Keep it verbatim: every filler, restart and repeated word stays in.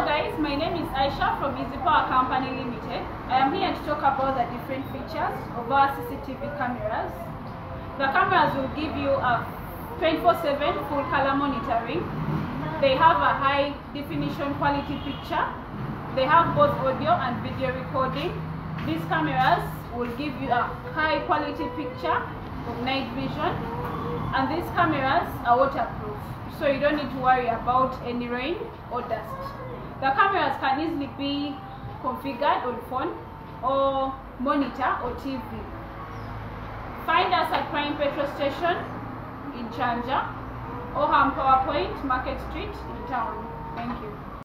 Hello guys, my name is Aisha from Easy Power Company Limited. I am here to talk about the different features of our C C T V cameras. The cameras will give you a twenty-four seven full color monitoring. They have a high definition quality picture. They have both audio and video recording. These cameras will give you a high quality picture of night vision. And these cameras are waterproof, so you don't need to worry about any rain or dust. The cameras can easily be configured on phone or monitor or T V. Find us at Prime Petrol Station in Chanja or Ham PowerPoint Market Street in town. Thank you.